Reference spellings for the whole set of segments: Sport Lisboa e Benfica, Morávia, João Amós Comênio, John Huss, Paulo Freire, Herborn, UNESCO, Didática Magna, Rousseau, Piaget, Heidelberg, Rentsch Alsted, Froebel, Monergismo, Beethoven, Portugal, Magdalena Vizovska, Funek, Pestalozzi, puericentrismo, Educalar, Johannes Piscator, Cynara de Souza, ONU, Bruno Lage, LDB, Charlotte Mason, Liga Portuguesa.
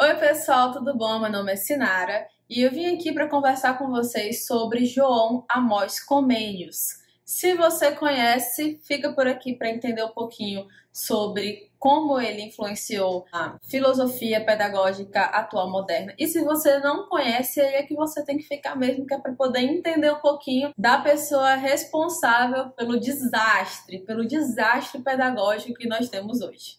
Oi pessoal, tudo bom? Meu nome é Cynara e eu vim aqui para conversar com vocês sobre João Amós Comênio. Se você conhece, fica por aqui para entender um pouquinho sobre como ele influenciou a filosofia pedagógica atual moderna. E se você não conhece, aí é que você tem que ficar mesmo, que é para poder entender um pouquinho da pessoa responsável pelo desastre pedagógico que nós temos hoje.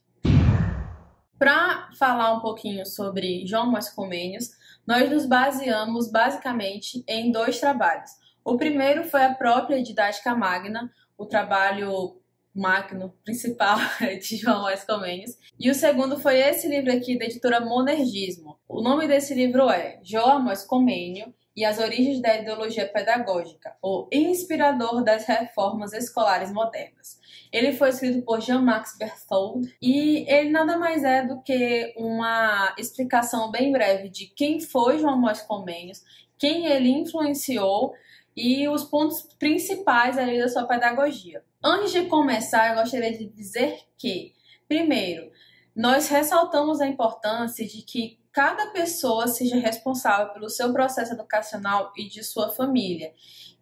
Para falar um pouquinho sobre João Amós Comênio, nós nos baseamos basicamente em dois trabalhos. O primeiro foi a própria Didática Magna, o trabalho magno principal de João Amós Comênio, e o segundo foi esse livro aqui da editora Monergismo. O nome desse livro é João Amós Comênio e as origens da ideologia pedagógica, o inspirador das reformas escolares modernas. Ele foi escrito por Jean-Marc Berthoud e ele nada mais é do que uma explicação bem breve de quem foi João Amós Comênio, quem ele influenciou e os pontos principais ali da sua pedagogia. Antes de começar, eu gostaria de dizer que, primeiro, nós ressaltamos a importância de que cada pessoa seja responsável pelo seu processo educacional e de sua família.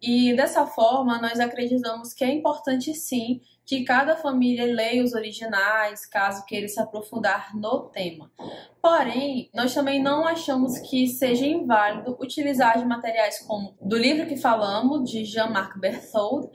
E dessa forma, nós acreditamos que é importante sim que cada família leia os originais, caso queira se aprofundar no tema. Porém, nós também não achamos que seja inválido utilizar de materiais como do livro que falamos, de Jean-Marc Berthoud,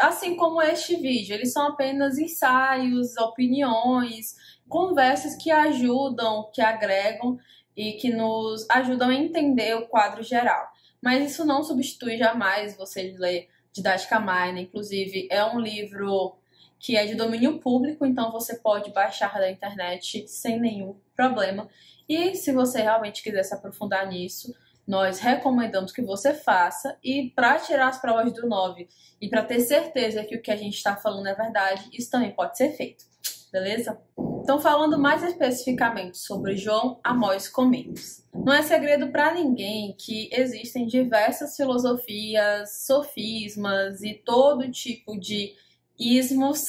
assim como este vídeo. Eles são apenas ensaios, opiniões, conversas que ajudam, que agregam e que nos ajudam a entender o quadro geral. Mas isso não substitui jamais você ler Didática Magna. Inclusive, é um livro que é de domínio público, então você pode baixar da internet sem nenhum problema. E se você realmente quiser se aprofundar nisso, nós recomendamos que você faça. E para tirar as provas do 9 e para ter certeza que o que a gente está falando é verdade, isso também pode ser feito, beleza? Então, falando mais especificamente sobre João Amós Comênio. Não é segredo para ninguém que existem diversas filosofias, sofismas e todo tipo de ismos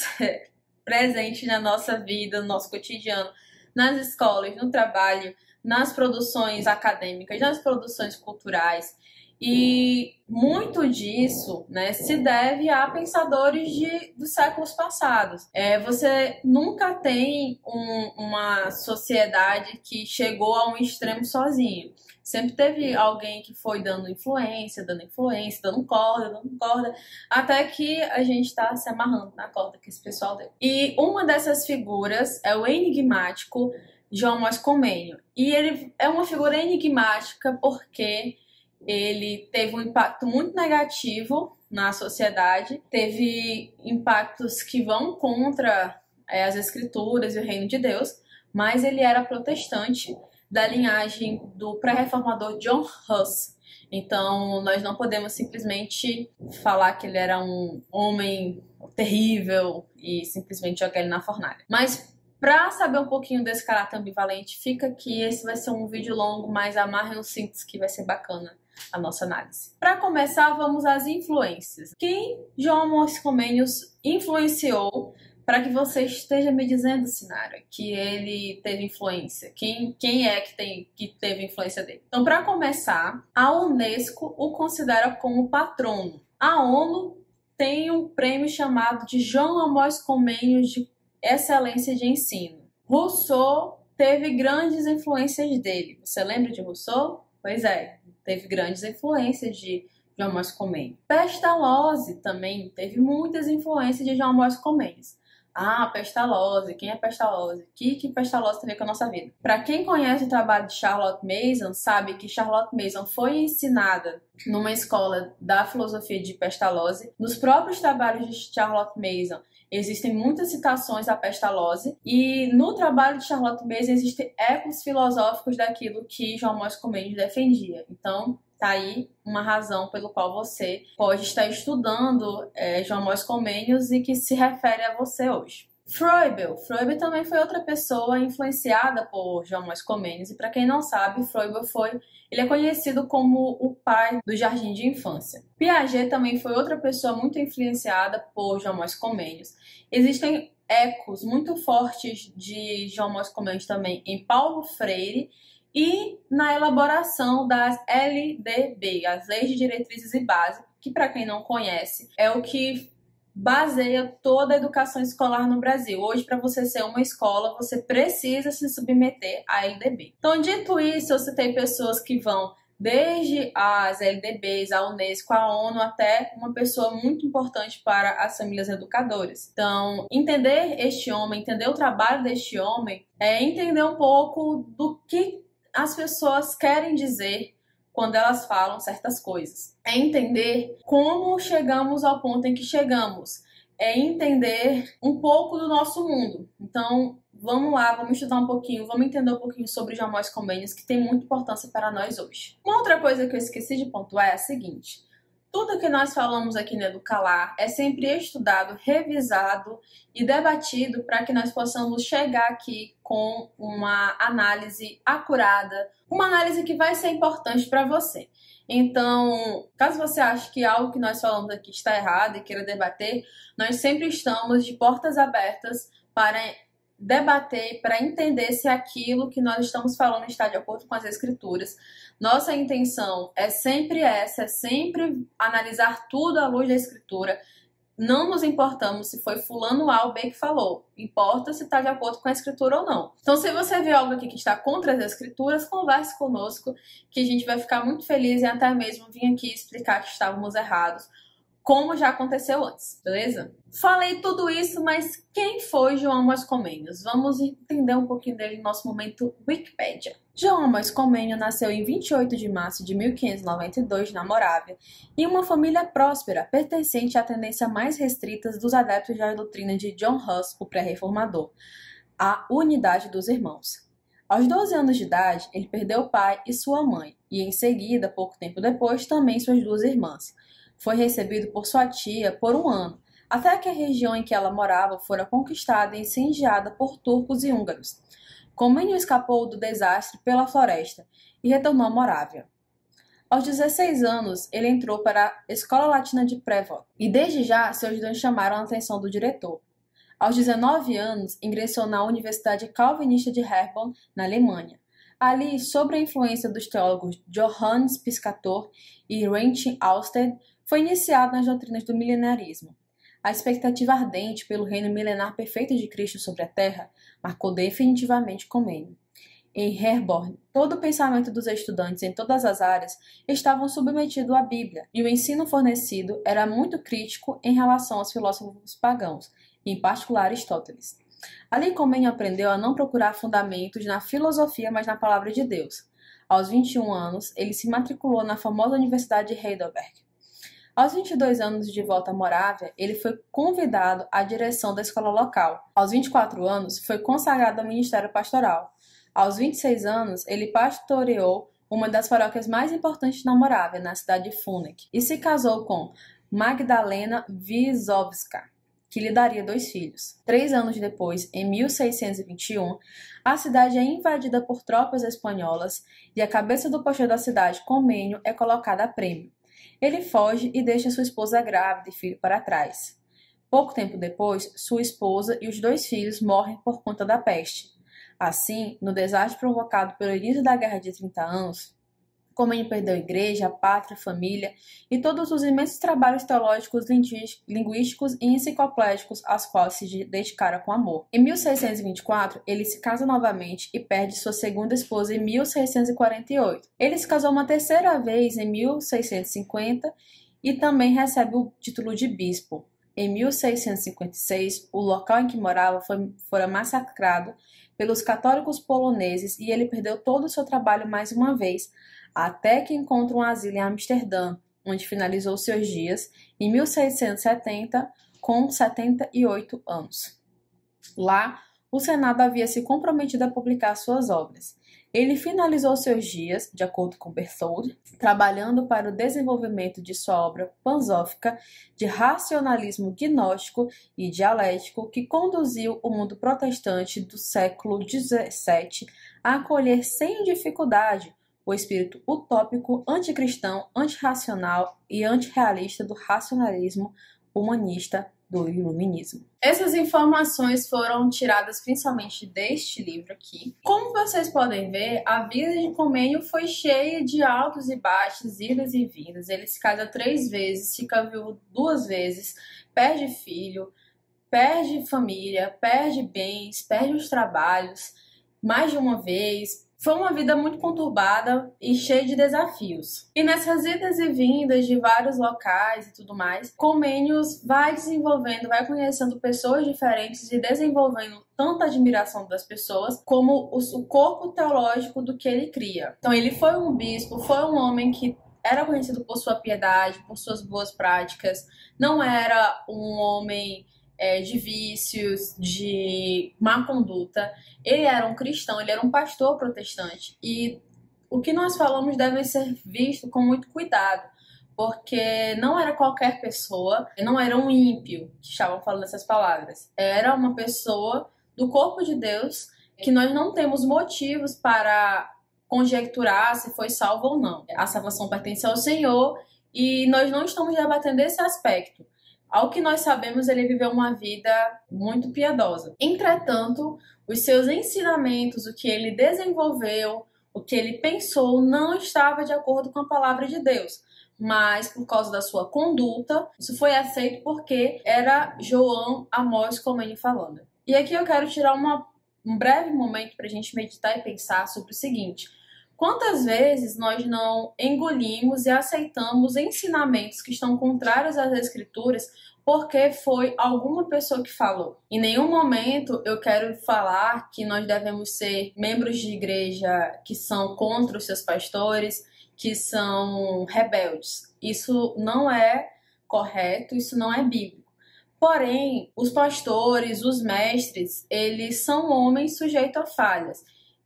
presente na nossa vida, no nosso cotidiano, nas escolas, no trabalho, nas produções acadêmicas, nas produções culturais. E muito disso, né, se deve a pensadores dos séculos passados. Você nunca tem uma sociedade que chegou a um extremo sozinho. Sempre teve alguém que foi dando influência, dando corda, até que a gente está se amarrando na corda que esse pessoal deu. E uma dessas figuras é o enigmático João Amós Comênio. E ele é uma figura enigmática porque ele teve um impacto muito negativo na sociedade, teve impactos que vão contra as escrituras e o reino de Deus, mas ele era protestante da linhagem do pré-reformador John Huss. Então, nós não podemos simplesmente falar que ele era um homem terrível e simplesmente jogar ele na fornalha. Mas, para saber um pouquinho desse caráter ambivalente, fica aqui. Esse vai ser um vídeo longo, mas amarrem os cintos que vai ser bacana a nossa análise. Para começar, vamos às influências. Quem João Amós Comênio influenciou para que você esteja me dizendo, Cynara, que ele teve influência? Quem é que teve influência dele? Então, para começar, a UNESCO o considera como patrono. A ONU tem um prêmio chamado de João Amós Comênio de Excelência de Ensino. Rousseau teve grandes influências dele. Você lembra de Rousseau? Pois é, teve grandes influências de João Amós Comênio. Pestalozzi também teve muitas influências de João Amós Comênio. Ah, Pestalozzi, quem é Pestalozzi? Que Pestalozzi tem a ver com a nossa vida? Para quem conhece o trabalho de Charlotte Mason, sabe que Charlotte Mason foi ensinada numa escola da filosofia de Pestalozzi. Nos próprios trabalhos de Charlotte Mason existem muitas citações a Pestalozzi e no trabalho de Charlotte Mason existem ecos filosóficos daquilo que João Amós Comênio defendia. Então, tá aí uma razão pelo qual você pode estar estudando João Amós Comênio e que se refere a você hoje. Froebel. Froebel também foi outra pessoa influenciada por João Amós Comênio e, para quem não sabe, Froebel ele é conhecido como o pai do jardim de infância. Piaget também foi outra pessoa muito influenciada por João Amós Comênio. Existem ecos muito fortes de João Amós Comênio também em Paulo Freire e na elaboração das LDB, as Leis de Diretrizes e Bases, que para quem não conhece, é o que baseia toda a educação escolar no Brasil. Hoje, para você ser uma escola, você precisa se submeter à LDB. Então, dito isso, eu citei pessoas que vão desde as LDBs, a UNESCO, a ONU, até uma pessoa muito importante para as famílias educadoras. Então, entender este homem, entender o trabalho deste homem, é entender um pouco do que as pessoas querem dizer quando elas falam certas coisas. É entender como chegamos ao ponto em que chegamos. É entender um pouco do nosso mundo. Então, vamos lá, vamos estudar um pouquinho, vamos entender um pouquinho sobre João Amós Comênio, que tem muita importância para nós hoje. Uma outra coisa que eu esqueci de pontuar é a seguinte: tudo que nós falamos aqui no Educalar é sempre estudado, revisado e debatido para que nós possamos chegar aqui com uma análise acurada, uma análise que vai ser importante para você. Então, caso você ache que algo que nós falamos aqui está errado e queira debater, nós sempre estamos de portas abertas para debater, para entender se aquilo que nós estamos falando está de acordo com as escrituras. Nossa intenção é sempre essa, é sempre analisar tudo à luz da escritura. Não nos importamos se foi fulano A ou B que falou. Importa se está de acordo com a escritura ou não. Então, se você vê algo aqui que está contra as escrituras, converse conosco, que a gente vai ficar muito feliz e até mesmo vir aqui explicar que estávamos errados, como já aconteceu antes, beleza? Falei tudo isso, mas quem foi João Amós Comênio? Vamos entender um pouquinho dele no nosso momento Wikipédia. João Amós Comênio nasceu em 28 de março de 1592 na Morávia, em uma família próspera, pertencente à tendência mais restrita dos adeptos da doutrina de John Huss, o pré-reformador, a unidade dos irmãos. Aos 12 anos de idade, ele perdeu o pai e sua mãe, e em seguida, pouco tempo depois, também suas duas irmãs. Foi recebido por sua tia por um ano, até que a região em que ela morava fora conquistada e incendiada por turcos e húngaros. Comênio escapou do desastre pela floresta e retornou à Morávia. Aos 16 anos, ele entrou para a Escola Latina de Prevost e desde já seus dons chamaram a atenção do diretor. Aos 19 anos, ingressou na Universidade Calvinista de Herborn, na Alemanha. Ali, sob a influência dos teólogos Johannes Piscator e Rentsch Alsted, foi iniciado nas doutrinas do milenarismo. A expectativa ardente pelo reino milenar perfeito de Cristo sobre a Terra marcou definitivamente Comênio. Em Herborn, todo o pensamento dos estudantes em todas as áreas estavam submetido à Bíblia, e o ensino fornecido era muito crítico em relação aos filósofos pagãos, em particular Aristóteles. Ali Comênio aprendeu a não procurar fundamentos na filosofia, mas na palavra de Deus. Aos 21 anos, ele se matriculou na famosa Universidade de Heidelberg. Aos 22 anos, de volta à Morávia, ele foi convidado à direção da escola local. Aos 24 anos, foi consagrado ao ministério pastoral. Aos 26 anos, ele pastoreou uma das paróquias mais importantes na Morávia, na cidade de Funek, e se casou com Magdalena Vizovska, que lhe daria 2 filhos. 3 anos depois, em 1621, a cidade é invadida por tropas espanholas e a cabeça do pastor da cidade, Comênio, é colocada a prêmio. Ele foge e deixa sua esposa grávida e filho para trás. Pouco tempo depois, sua esposa e os 2 filhos morrem por conta da peste. Assim, no desastre provocado pelo início da Guerra de 30 anos, Comênio perdeu a igreja, a pátria, a família e todos os imensos trabalhos teológicos, linguísticos e enciclopédicos aos quais se dedicara com amor. Em 1624, ele se casa novamente e perde sua segunda esposa em 1648. Ele se casou uma terceira vez em 1650 e também recebe o título de bispo. Em 1656, o local em que morava foi massacrado pelos católicos poloneses e ele perdeu todo o seu trabalho mais uma vez, até que encontra um asilo em Amsterdã, onde finalizou seus dias em 1670, com 78 anos. Lá, o Senado havia se comprometido a publicar suas obras. Ele finalizou seus dias, de acordo com Berthoud, trabalhando para o desenvolvimento de sua obra panzófica de racionalismo gnóstico e dialético que conduziu o mundo protestante do século XVII a acolher sem dificuldade o espírito utópico, anticristão, antirracional e antirrealista do racionalismo humanista do iluminismo. Essas informações foram tiradas principalmente deste livro aqui. Como vocês podem ver, a vida de Comênio foi cheia de altos e baixos, idas e vindas. Ele se casa 3 vezes, fica viúvo 2 vezes, perde filho, perde família, perde bens, perde os trabalhos mais de uma vez. Foi uma vida muito conturbada e cheia de desafios. E nessas idas e vindas de vários locais e tudo mais, Comênio vai desenvolvendo, vai conhecendo pessoas diferentes e desenvolvendo tanto a admiração das pessoas como o corpo teológico do que ele cria. Então ele foi um bispo, foi um homem que era conhecido por sua piedade, por suas boas práticas, não era um homem de vícios, de má conduta. Ele era um cristão, ele era um pastor protestante. E o que nós falamos deve ser visto com muito cuidado, porque não era qualquer pessoa, não era um ímpio que estavam falando essas palavras. Era uma pessoa do corpo de Deus que nós não temos motivos para conjecturar se foi salvo ou não. A salvação pertence ao Senhor e nós não estamos debatendo esse aspecto. Ao que nós sabemos, ele viveu uma vida muito piedosa. Entretanto, os seus ensinamentos, o que ele desenvolveu, o que ele pensou, não estava de acordo com a palavra de Deus. Mas, por causa da sua conduta, isso foi aceito porque era João Amós Comênio falando. E aqui eu quero tirar um breve momento para a gente meditar e pensar sobre o seguinte. Quantas vezes nós não engolimos e aceitamos ensinamentos que estão contrários às Escrituras porque foi alguma pessoa que falou? Em nenhum momento eu quero falar que nós devemos ser membros de igreja que são contra os seus pastores, que são rebeldes. Isso não é correto, isso não é bíblico. Porém, os pastores, os mestres, eles são homens sujeitos a falhas.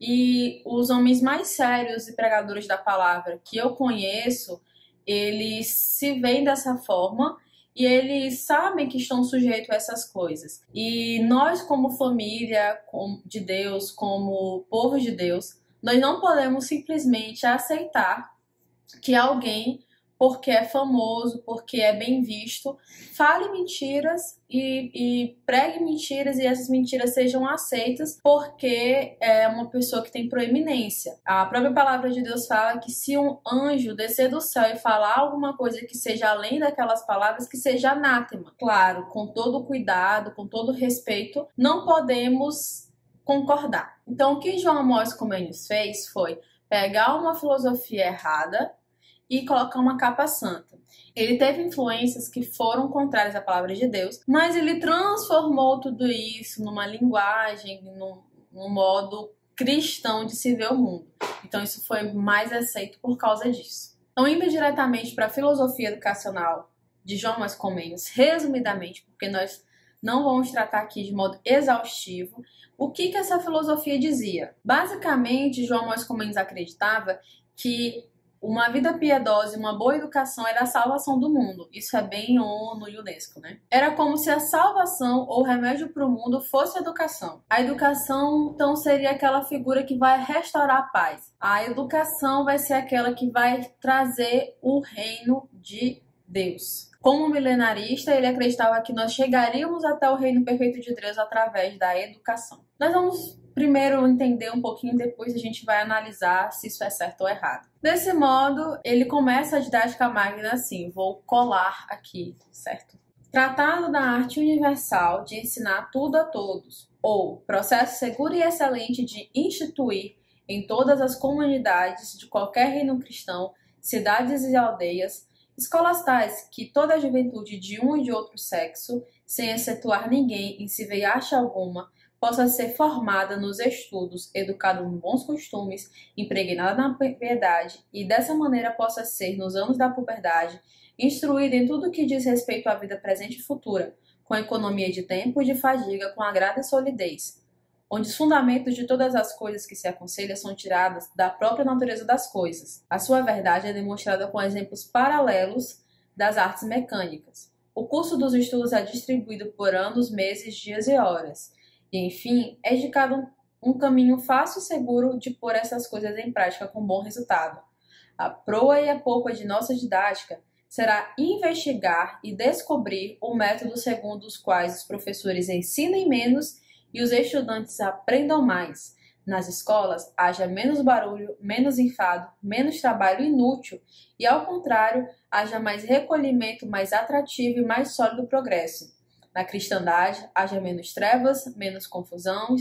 E os homens mais sérios e pregadores da palavra que eu conheço, eles se veem dessa forma e eles sabem que estão sujeitos a essas coisas. E nós, como família de Deus, como povo de Deus, nós não podemos simplesmente aceitar que alguém, porque é famoso, porque é bem visto, fale mentiras e pregue mentiras e essas mentiras sejam aceitas porque é uma pessoa que tem proeminência. A própria palavra de Deus fala que se um anjo descer do céu e falar alguma coisa que seja além daquelas palavras, que seja anátema. Claro, com todo cuidado, com todo respeito, não podemos concordar. Então, o que João Amós Comênio fez foi pegar uma filosofia errada e colocar uma capa santa. Ele teve influências que foram contrárias à palavra de Deus, mas ele transformou tudo isso numa linguagem, num modo cristão de se ver o mundo. Então isso foi mais aceito por causa disso. Então, indo diretamente para a filosofia educacional de João Amós Comênio, resumidamente, porque nós não vamos tratar aqui de modo exaustivo, o que essa filosofia dizia? Basicamente, João Amós Comênio acreditava que uma vida piedosa e uma boa educação era a salvação do mundo. Isso é bem ONU e UNESCO, né? Era como se a salvação ou o remédio para o mundo fosse a educação. A educação, então, seria aquela figura que vai restaurar a paz. A educação vai ser aquela que vai trazer o reino de Deus. Como milenarista, ele acreditava que nós chegaríamos até o reino perfeito de Deus através da educação. Nós vamos primeiro entender um pouquinho, depois a gente vai analisar se isso é certo ou errado. Desse modo, ele começa a Didática Magna assim, vou colar aqui, certo? Tratado da arte universal de ensinar tudo a todos, ou processo seguro e excelente de instituir em todas as comunidades de qualquer reino cristão, cidades e aldeias, escolas tais que toda a juventude de um e de outro sexo, sem excetuar ninguém em semelhança alguma, possa ser formada nos estudos, educada nos bons costumes, impregnada na piedade e dessa maneira possa ser, nos anos da puberdade, instruída em tudo o que diz respeito à vida presente e futura, com economia de tempo e de fadiga, com agrado e solidez, onde os fundamentos de todas as coisas que se aconselham são tiradas da própria natureza das coisas. A sua verdade é demonstrada com exemplos paralelos das artes mecânicas. O curso dos estudos é distribuído por anos, meses, dias e horas. E, enfim, é indicado um caminho fácil e seguro de pôr essas coisas em prática com bom resultado. A proa e a polpa de nossa didática será investigar e descobrir o método segundo os quais os professores ensinem menos e os estudantes aprendam mais. Nas escolas, haja menos barulho, menos enfado, menos trabalho inútil e, ao contrário, haja mais recolhimento, mais atrativo e mais sólido progresso. Na cristandade, haja menos trevas, menos confusão,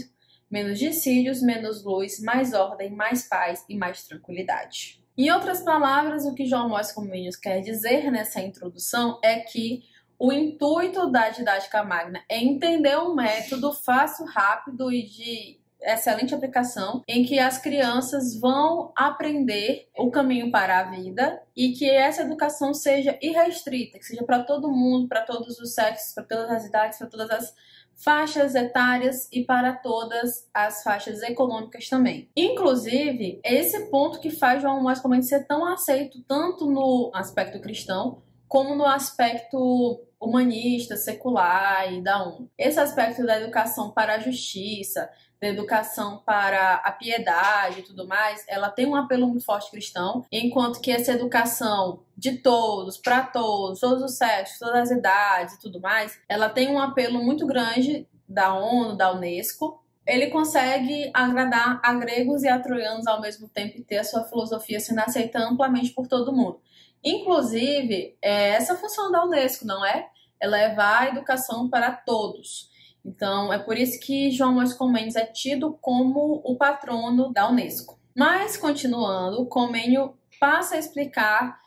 menos dissídios, menos luz, mais ordem, mais paz e mais tranquilidade. Em outras palavras, o que João Amós Comênio quer dizer nessa introdução é que o intuito da didática magna é entender um método fácil, rápido e de excelente aplicação, em que as crianças vão aprender o caminho para a vida e que essa educação seja irrestrita, que seja para todo mundo, para todos os sexos, para todas as idades, para todas as faixas etárias e para todas as faixas econômicas também. Inclusive, é esse ponto que faz João Amós Comênio ser tão aceito tanto no aspecto cristão como no aspecto humanista, secular e da ONU. Esse aspecto da educação para a justiça, da educação para a piedade e tudo mais, ela tem um apelo muito forte cristão, enquanto que essa educação de todos, para todos, todos os sexos, todas as idades e tudo mais, ela tem um apelo muito grande da ONU, da UNESCO. Ele consegue agradar a gregos e a troianos ao mesmo tempo e ter a sua filosofia sendo aceita amplamente por todo mundo. Inclusive, essa função da UNESCO, não é? É levar a educação para todos. Então, é por isso que João Amós Comênio é tido como o patrono da UNESCO. Mas, continuando, Comênio passa a explicar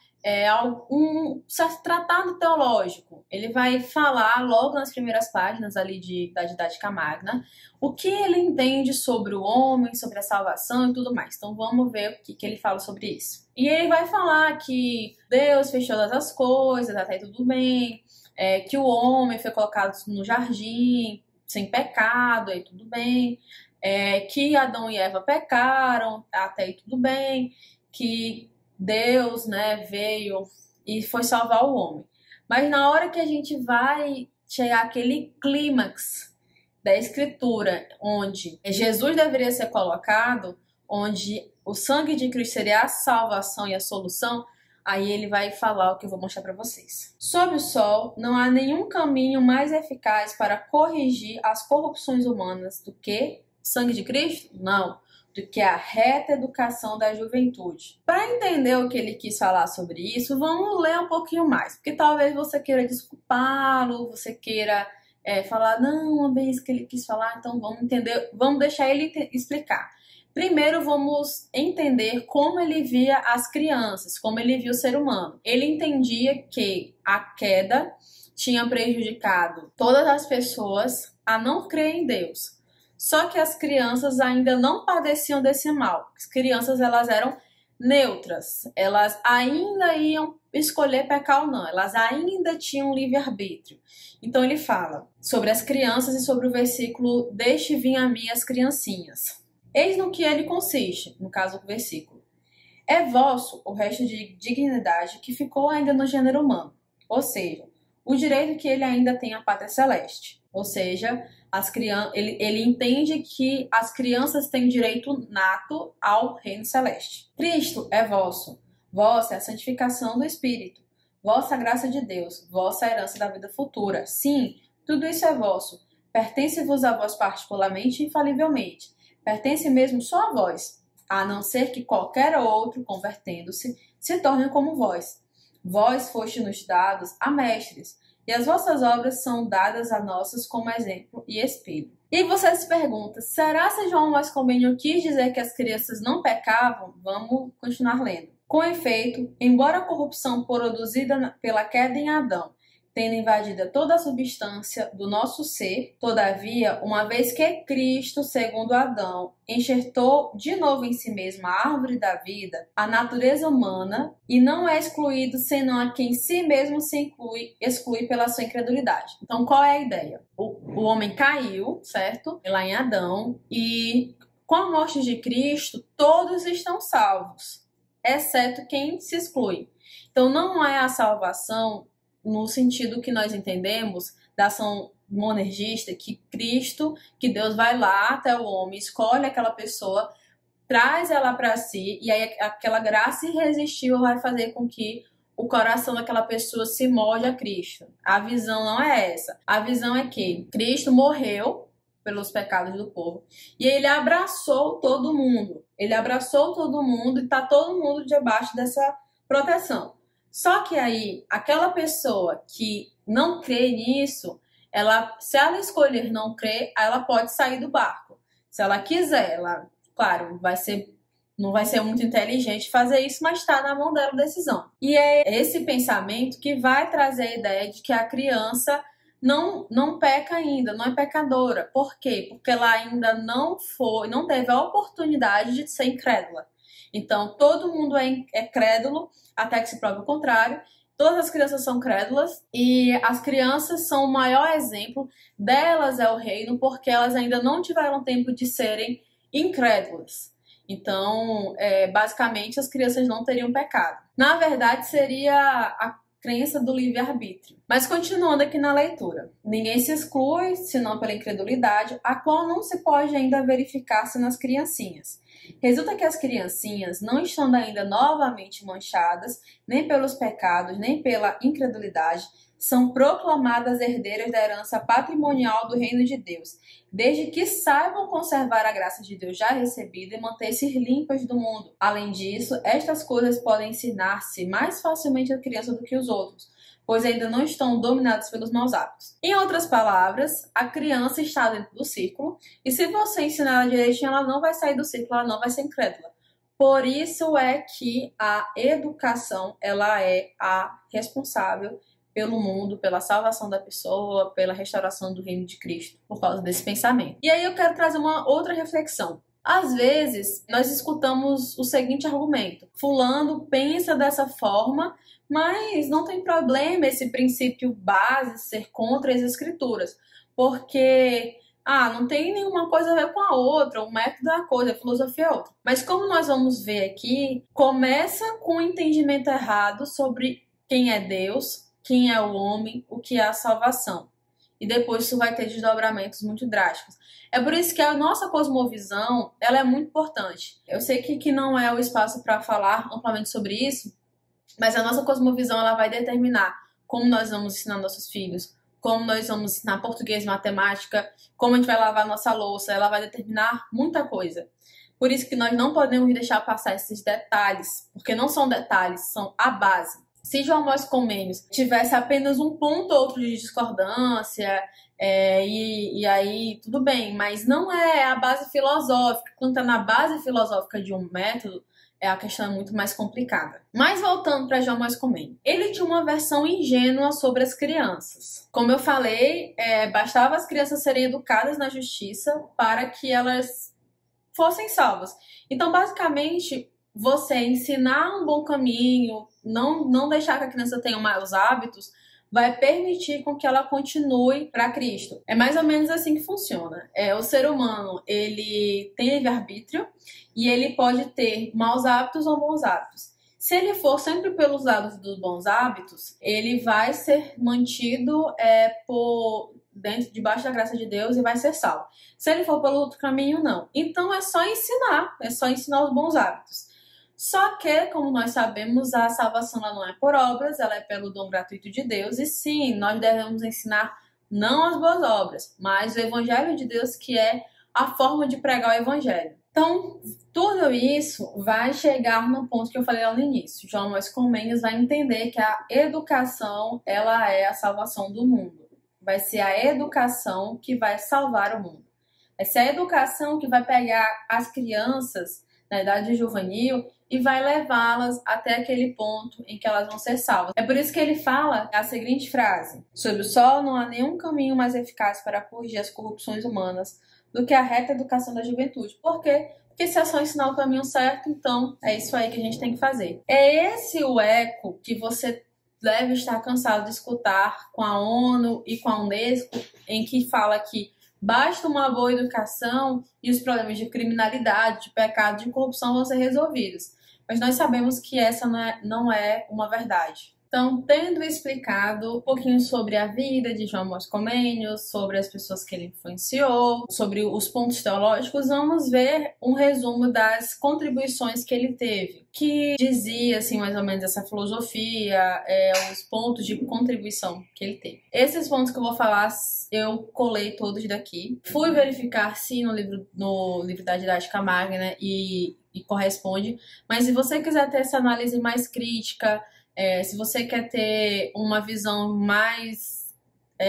um certo tratado teológico. Ele vai falar logo nas primeiras páginas ali da Didática Magna o que ele entende sobre o homem, sobre a salvação e tudo mais. Então, vamos ver o que ele fala sobre isso. E ele vai falar que Deus fez todas as coisas, até tudo bem. Que o homem foi colocado no jardim, sem pecado, aí tudo bem. Que Adão e Eva pecaram, até aí tudo bem. Que Deus, né, veio e foi salvar o homem. Mas na hora que a gente vai chegar àquele clímax da escritura, onde Jesus deveria ser colocado, onde o sangue de Cristo seria a salvação e a solução, aí ele vai falar o que eu vou mostrar para vocês. Sob o sol, não há nenhum caminho mais eficaz para corrigir as corrupções humanas do que sangue de Cristo? Não, do que a reta educação da juventude. Para entender o que ele quis falar sobre isso, vamos ler um pouquinho mais, porque talvez você queira desculpá-lo, você queira falar, não, uma vez que ele quis falar, então vamos entender, vamos deixar ele explicar. Primeiro, vamos entender como ele via as crianças, como ele via o ser humano. Ele entendia que a queda tinha prejudicado todas as pessoas a não crer em Deus. Só que as crianças ainda não padeciam desse mal. As crianças, elas eram neutras, elas ainda iam escolher pecar ou não, elas ainda tinham livre-arbítrio. Então ele fala sobre as crianças e sobre o versículo "Deixe vir a mim as criancinhas". Eis no que ele consiste, no caso do versículo. É vosso o resto de dignidade que ficou ainda no gênero humano, ou seja, o direito que ele ainda tem à pátria celeste. Ou seja, ele entende que as crianças têm direito nato ao reino celeste. Cristo é vosso. Vossa é a santificação do Espírito. Vossa a graça de Deus. Vossa a herança da vida futura. Sim, tudo isso é vosso. Pertence-vos a vós particularmente e infalivelmente. Pertence mesmo só a vós, a não ser que qualquer outro, convertendo-se, se torne como vós. Vós foste nos dados a mestres, e as vossas obras são dadas a nossas como exemplo e espelho. E você se pergunta, será que João Amós Comênio quis dizer que as crianças não pecavam? Vamos continuar lendo. Com efeito, embora a corrupção produzida pela queda em Adão tendo invadida toda a substância do nosso ser, todavia, uma vez que Cristo, segundo Adão, enxertou de novo em si mesmo a árvore da vida, a natureza humana, e não é excluído senão a quem si mesmo se exclui pela sua incredulidade. Então, qual é a ideia? O homem caiu, certo? Lá em Adão, e com a morte de Cristo, todos estão salvos, exceto quem se exclui. Então, não é a salvação no sentido que nós entendemos da ação monergista, que Cristo, que Deus vai lá até o homem, escolhe aquela pessoa, traz ela para si, e aí aquela graça irresistível vai fazer com que o coração daquela pessoa se molde a Cristo. A visão não é essa. A visão é que Cristo morreu pelos pecados do povo e ele abraçou todo mundo. Ele abraçou todo mundo e está todo mundo debaixo dessa proteção. Só que aí, aquela pessoa que não crê nisso, ela, se ela escolher não crer, ela pode sair do barco. Se ela quiser, ela, claro, não vai ser muito inteligente fazer isso, mas está na mão dela a decisão. E é esse pensamento que vai trazer a ideia de que a criança não peca ainda, não é pecadora. Por quê? Porque ela ainda não teve a oportunidade de ser incrédula. Então, todo mundo é crédulo até que se prove o contrário. Todas as crianças são crédulas e as crianças são o maior exemplo, delas é o reino, porque elas ainda não tiveram tempo de serem incrédulas. Então, basicamente, as crianças não teriam pecado. Na verdade, seria a crença do livre-arbítrio. Mas continuando aqui na leitura. Ninguém se exclui, senão pela incredulidade, a qual não se pode ainda verificar-se nas criancinhas. Resulta que as criancinhas, não estando ainda novamente manchadas, nem pelos pecados, nem pela incredulidade, são proclamadas herdeiras da herança patrimonial do reino de Deus, desde que saibam conservar a graça de Deus já recebida e manter-se limpas do mundo. Além disso, estas coisas podem ensinar-se mais facilmente à criança do que os outros, pois ainda não estão dominados pelos maus hábitos. Em outras palavras, a criança está dentro do círculo, e se você ensinar ela direitinho, ela não vai sair do círculo, ela não vai ser incrédula. Por isso é que a educação, ela é a responsável pelo mundo, pela salvação da pessoa, pela restauração do reino de Cristo, por causa desse pensamento. E aí eu quero trazer uma outra reflexão. Às vezes, nós escutamos o seguinte argumento: fulano pensa dessa forma, mas não tem problema esse princípio base ser contra as escrituras, porque não tem nenhuma coisa a ver com a outra, o método é uma coisa, a filosofia é outra. Mas como nós vamos ver aqui, começa com o entendimento errado sobre quem é Deus, quem é o homem, o que é a salvação. E depois isso vai ter desdobramentos muito drásticos. É por isso que a nossa cosmovisão, ela é muito importante. Eu sei que não é o espaço para falar amplamente sobre isso, mas a nossa cosmovisão, ela vai determinar como nós vamos ensinar nossos filhos, como nós vamos ensinar português, matemática, como a gente vai lavar nossa louça, ela vai determinar muita coisa. Por isso que nós não podemos deixar passar esses detalhes, porque não são detalhes, são a base. Se João Amós Comênio tivesse apenas um ponto ou outro de discordância, e aí tudo bem, mas não é a base filosófica. Quando está na base filosófica de um método, a questão é muito mais complicada. Mas voltando para João Amós Comênio, ele tinha uma versão ingênua sobre as crianças. Como eu falei, bastava as crianças serem educadas na justiça para que elas fossem salvas. Então, basicamente, você ensinar um bom caminho, não deixar que a criança tenha maus hábitos, vai permitir com que ela continue para Cristo. É mais ou menos assim que funciona. O ser humano, ele tem livre-arbítrio e ele pode ter maus hábitos ou bons hábitos. Se ele for sempre pelos lados dos bons hábitos, ele vai ser mantido debaixo da graça de Deus e vai ser salvo. Se ele for pelo outro caminho, não. Então é só ensinar os bons hábitos. Só que, como nós sabemos, a salvação não é por obras, ela é pelo dom gratuito de Deus. E sim, nós devemos ensinar não as boas obras, mas o Evangelho de Deus, que é a forma de pregar o Evangelho. Então, tudo isso vai chegar no ponto que eu falei lá no início. João Amós Comênio vai entender que a educação, ela é a salvação do mundo. Vai ser a educação que vai salvar o mundo. Vai ser a educação que vai pegar as crianças na idade juvenil e vai levá-las até aquele ponto em que elas vão ser salvas. É por isso que ele fala a seguinte frase: sob o sol não há nenhum caminho mais eficaz para corrigir as corrupções humanas do que a reta educação da juventude. Por quê? Porque se é só ensinar o caminho certo, então é isso aí que a gente tem que fazer. É esse o eco que você deve estar cansado de escutar com a ONU e com a UNESCO, em que fala que basta uma boa educação e os problemas de criminalidade, de pecado, de corrupção vão ser resolvidos. Mas nós sabemos que essa não é uma verdade. Então, tendo explicado um pouquinho sobre a vida de João Amós Comênio, sobre as pessoas que ele influenciou, sobre os pontos teológicos, vamos ver um resumo das contribuições que ele teve, que dizia, assim, mais ou menos essa filosofia, os pontos de contribuição que ele teve. Esses pontos que eu vou falar, eu colei todos daqui. Fui verificar se no livro da Didática Magna e corresponde, mas se você quiser ter essa análise mais crítica, se você quer ter uma visão mais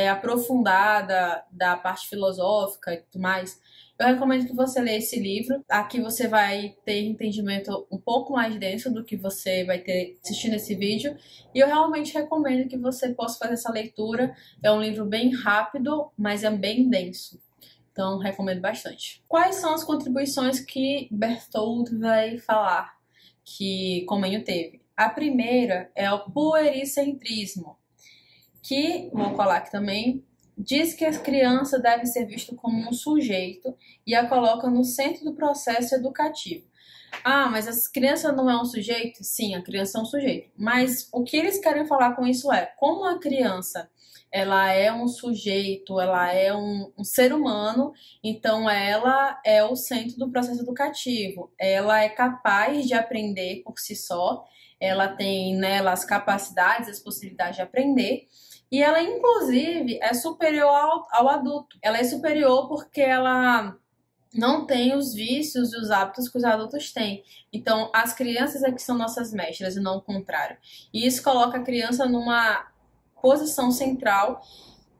aprofundada da parte filosófica e tudo mais, eu recomendo que você leia esse livro. Aqui você vai ter entendimento um pouco mais denso do que você vai ter assistindo esse vídeo. E eu realmente recomendo que você possa fazer essa leitura. É um livro bem rápido, mas é bem denso. Então, recomendo bastante. Quais são as contribuições que Berthoud vai falar que Comênio teve? A primeira é o puericentrismo, que, vou colar aqui também, diz que a criança deve ser vista como um sujeito e a coloca no centro do processo educativo. Ah, mas a criança não é um sujeito? Sim, a criança é um sujeito. Mas o que eles querem falar com isso é, como a criança ela é um sujeito, ela é um ser humano, então ela é o centro do processo educativo, ela é capaz de aprender por si só, ela tem nela as capacidades, as possibilidades de aprender, e ela, inclusive, é superior ao adulto. Ela é superior porque ela não tem os vícios e os hábitos que os adultos têm. Então, as crianças é que são nossas mestras e não o contrário. E isso coloca a criança numa posição central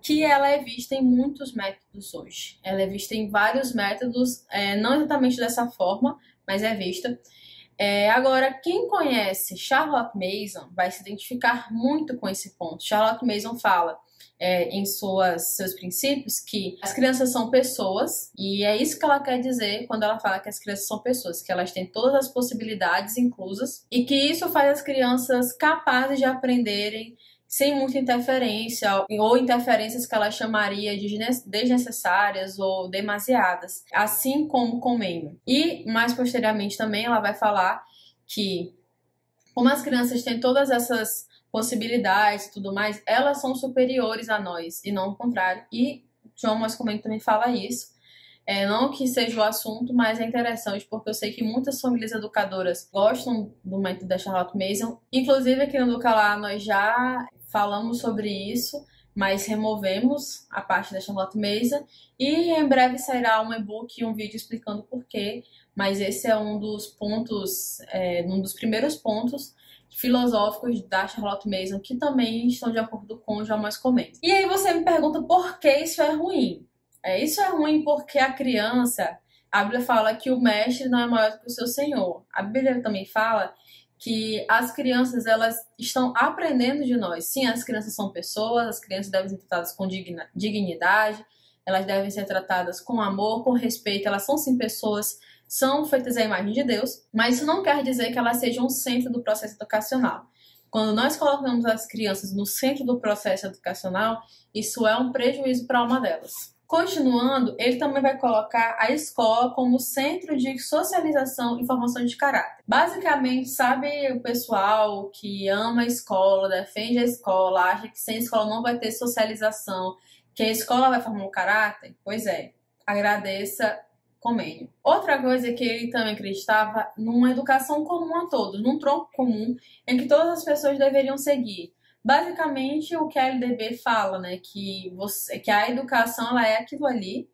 que ela é vista em muitos métodos hoje. Ela é vista em vários métodos, não exatamente dessa forma, mas é vista. Agora, quem conhece Charlotte Mason vai se identificar muito com esse ponto. Charlotte Mason fala em seus princípios que as crianças são pessoas, e é isso que ela quer dizer quando ela fala que as crianças são pessoas, que elas têm todas as possibilidades inclusas, e que isso faz as crianças capazes de aprenderem sem muita interferência, ou interferências que ela chamaria de desnecessárias ou demasiadas, assim como Comênio. E, mais posteriormente também, ela vai falar que, como as crianças têm todas essas possibilidades e tudo mais, elas são superiores a nós, e não o contrário. E João Amós Comênio também fala isso. Não que seja o assunto, mas é interessante, porque eu sei que muitas famílias educadoras gostam do método da Charlotte Mason. Inclusive, aqui no Educalar, nós já falamos sobre isso, mas removemos a parte da Charlotte Mason. E em breve sairá um e-book e um vídeo explicando por quê. Mas esse é um dos pontos, um dos primeiros pontos filosóficos da Charlotte Mason, que também estão de acordo com o João Amós Comênio. E aí você me pergunta por que isso é ruim. Isso é ruim porque a criança, a Bíblia fala que o mestre não é maior do que o seu senhor. A Bíblia também fala que as crianças, elas estão aprendendo de nós. Sim, as crianças são pessoas, as crianças devem ser tratadas com dignidade, elas devem ser tratadas com amor, com respeito, elas são sim pessoas, são feitas à imagem de Deus, mas isso não quer dizer que elas sejam o centro do processo educacional. Quando nós colocamos as crianças no centro do processo educacional, isso é um prejuízo para a alma delas. Continuando, ele também vai colocar a escola como centro de socialização e formação de caráter. Basicamente, sabe, o pessoal que ama a escola, defende a escola, acha que sem escola não vai ter socialização, que a escola vai formar um caráter? Pois é, agradeça Comênio. Outra coisa é que ele também acreditava numa educação comum a todos, num tronco comum em que todas as pessoas deveriam seguir. Basicamente, o que a LDB fala, né, que a educação ela é aquilo ali,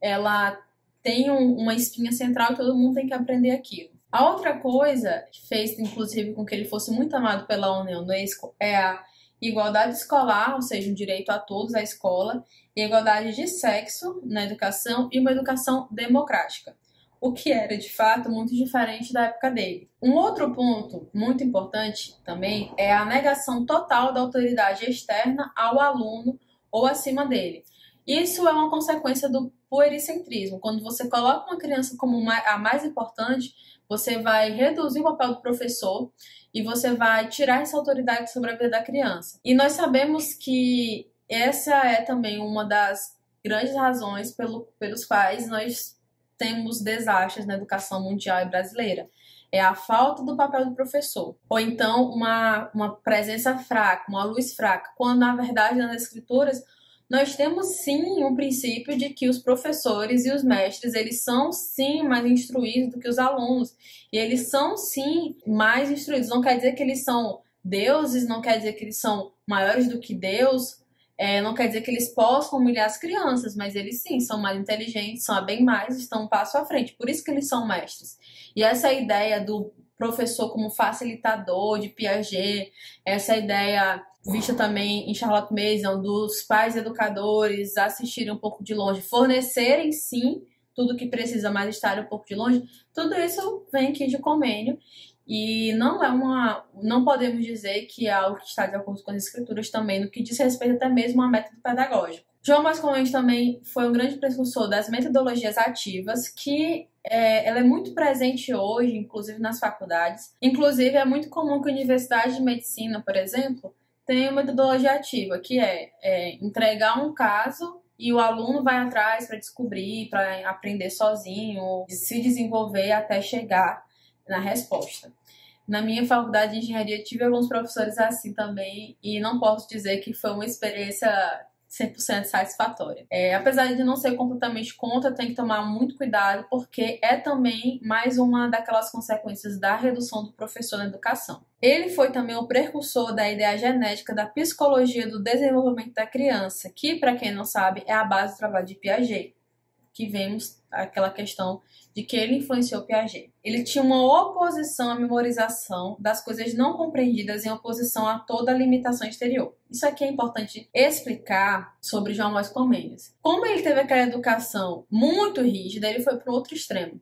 ela tem uma espinha central e todo mundo tem que aprender aquilo. A outra coisa que fez, inclusive, com que ele fosse muito amado pela ONU e UNESCO é a igualdade escolar, ou seja, um direito a todos à escola, e a igualdade de sexo na educação e uma educação democrática, o que era, de fato, muito diferente da época dele. Um outro ponto muito importante também é a negação total da autoridade externa ao aluno ou acima dele. Isso é uma consequência do puericentrismo. Quando você coloca uma criança como a mais importante, você vai reduzir o papel do professor e você vai tirar essa autoridade sobre a vida da criança. E nós sabemos que essa é também uma das grandes razões pelos quais nós temos desastres na educação mundial e brasileira. é a falta do papel do professor. Ou então uma presença fraca, uma luz fraca, quando na verdade nas escrituras nós temos sim um princípio de que os professores e os mestres, eles são sim mais instruídos do que os alunos. E eles são sim mais instruídos. Não quer dizer que eles são deuses, não quer dizer que eles são maiores do que Deus, não quer dizer que eles possam humilhar as crianças, mas eles sim são mais inteligentes, são bem mais, estão um passo à frente, por isso que eles são mestres. E essa ideia do professor como facilitador de Piaget, essa ideia vista também em Charlotte Mason, dos pais educadores assistirem um pouco de longe, fornecerem sim tudo que precisa, mas estarem um pouco de longe, tudo isso vem aqui de Comênio. E não podemos dizer que é algo que está de acordo com as escrituras também, no que diz respeito até mesmo a método pedagógico. João Amós Comênio também foi um grande precursor das metodologias ativas, que ela é muito presente hoje, inclusive nas faculdades. Inclusive, é muito comum que a Universidade de Medicina, por exemplo, tenha uma metodologia ativa, que é entregar um caso e o aluno vai atrás para descobrir, para aprender sozinho, se desenvolver até chegar na resposta. Na minha faculdade de engenharia tive alguns professores assim também e não posso dizer que foi uma experiência 100% satisfatória. Apesar de não ser completamente contra, tem que tomar muito cuidado porque é também mais uma daquelas consequências da redução do professor na educação. Ele foi também o precursor da ideia genética da psicologia do desenvolvimento da criança, que, para quem não sabe, é a base do trabalho de Piaget, que vemos aquela questão de que ele influenciou Piaget. Ele tinha uma oposição à memorização das coisas não compreendidas em oposição a toda a limitação exterior. Isso aqui é importante explicar sobre João Amós Comênio. Como ele teve aquela educação muito rígida, ele foi para o outro extremo.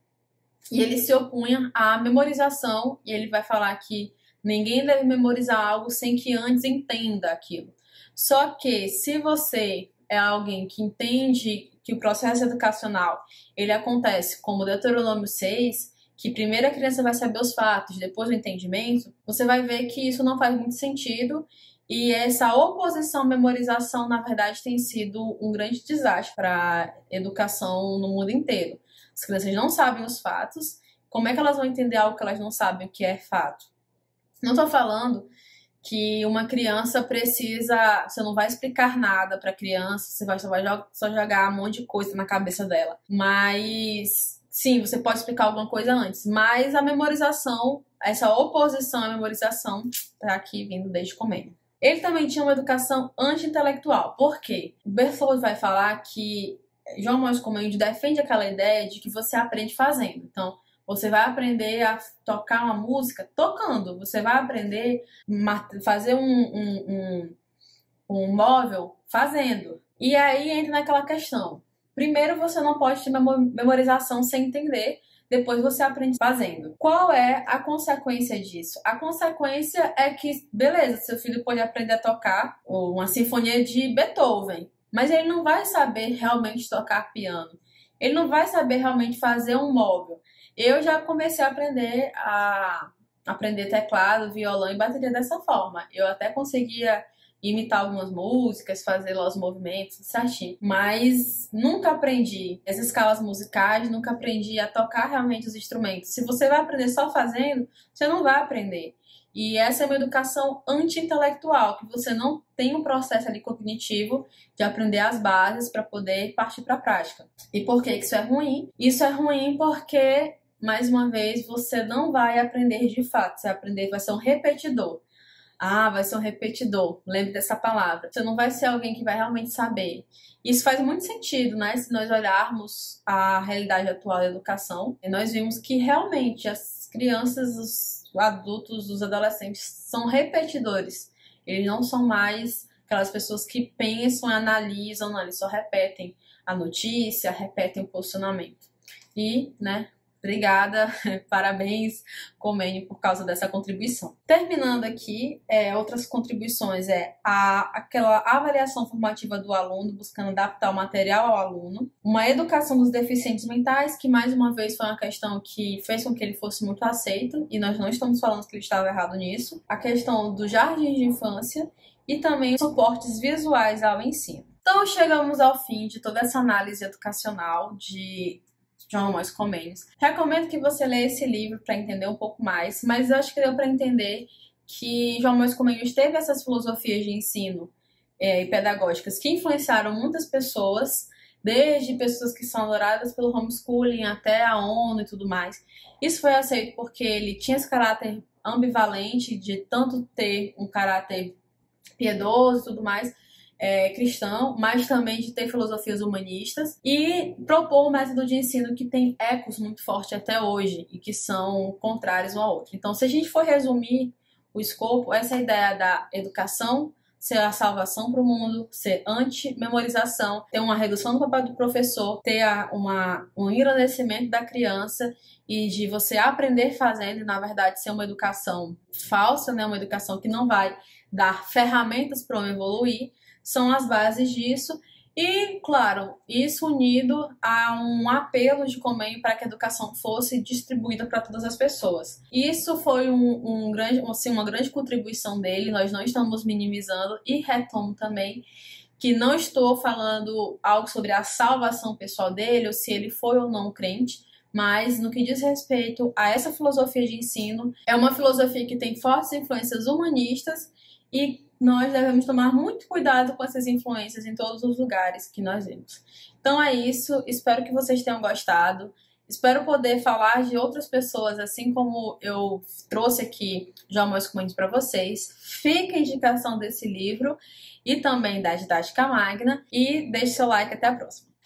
E ele se opunha à memorização, e ele vai falar que ninguém deve memorizar algo sem que antes entenda aquilo. Só que se você é alguém que entende que o processo educacional ele acontece como Deuteronômio 6, que primeiro a criança vai saber os fatos, depois o entendimento, você vai ver que isso não faz muito sentido e essa oposição à memorização, na verdade, tem sido um grande desastre para a educação no mundo inteiro. As crianças não sabem os fatos, como é que elas vão entender algo que elas não sabem o que é fato? Não estou falando que uma criança precisa, você não vai explicar nada para a criança, você vai só jogar um monte de coisa na cabeça dela. Mas, sim, você pode explicar alguma coisa antes. Mas a memorização, essa oposição à memorização, está aqui vindo desde Comênio. Ele também tinha uma educação anti-intelectual. Por quê? O Berthoud vai falar que João Amós Comênio defende aquela ideia de que você aprende fazendo. Então, você vai aprender a tocar uma música tocando. Você vai aprender a fazer um móvel fazendo. E aí entra naquela questão. Primeiro, você não pode ter memorização sem entender. Depois você aprende fazendo. Qual é a consequência disso? A consequência é que, beleza, seu filho pode aprender a tocar uma sinfonia de Beethoven. Mas ele não vai saber realmente tocar piano. Ele não vai saber realmente fazer um móvel. Eu já comecei a aprender teclado, violão e bateria dessa forma. Eu até conseguia imitar algumas músicas, fazer lá os movimentos certinho, mas nunca aprendi as escalas musicais, nunca aprendi a tocar realmente os instrumentos. Se você vai aprender só fazendo, você não vai aprender. E essa é uma educação anti-intelectual, que você não tem um processo ali cognitivo de aprender as bases para poder partir para a prática. E por que isso é ruim? Isso é ruim porque, mais uma vez, você não vai aprender de fato. Você vai aprender, vai ser um repetidor. Ah, vai ser um repetidor. Lembre dessa palavra. Você não vai ser alguém que vai realmente saber. Isso faz muito sentido, né? Se nós olharmos a realidade atual da educação, nós vimos que realmente as crianças, os adultos, os adolescentes são repetidores. Eles não são mais aquelas pessoas que pensam e analisam, não, eles só repetem a notícia, repetem o posicionamento. E, né, obrigada, parabéns, Comênio, por causa dessa contribuição. Terminando aqui, outras contribuições aquela avaliação formativa do aluno, buscando adaptar o material ao aluno. Uma educação dos deficientes mentais, que mais uma vez foi uma questão que fez com que ele fosse muito aceito, e nós não estamos falando que ele estava errado nisso. A questão do jardim de infância e também suportes visuais ao ensino. Então chegamos ao fim de toda essa análise educacional de João Amós Comênio. Recomendo que você leia esse livro para entender um pouco mais, mas eu acho que deu para entender que João Amós Comênio teve essas filosofias de ensino e pedagógicas que influenciaram muitas pessoas, desde pessoas que são adoradas pelo homeschooling até a ONU e tudo mais. Isso foi aceito porque ele tinha esse caráter ambivalente de tanto ter um caráter piedoso e tudo mais, cristão, mas também de ter filosofias humanistas e propor um método de ensino que tem ecos muito fortes até hoje e que são contrários um ao outro. Então, se a gente for resumir o escopo, essa ideia da educação ser a salvação para o mundo, ser anti-memorização, ter uma redução do papel do professor, ter um engrandecimento da criança e de você aprender fazendo, e na verdade ser uma educação falsa, né? Uma educação que não vai dar ferramentas para o homem evoluir, são as bases disso. E, claro, isso unido a um apelo de Comênio para que a educação fosse distribuída para todas as pessoas. Isso foi uma grande contribuição dele, nós não estamos minimizando, e retomo também que não estou falando algo sobre a salvação pessoal dele, ou se ele foi ou não crente, mas no que diz respeito a essa filosofia de ensino, é uma filosofia que tem fortes influências humanistas e nós devemos tomar muito cuidado com essas influências em todos os lugares que nós vemos. Então é isso, espero que vocês tenham gostado, espero poder falar de outras pessoas, assim como eu trouxe aqui João Amós Comênio para vocês. Fica a indicação desse livro e também da Didática Magna e deixe seu like, até a próxima.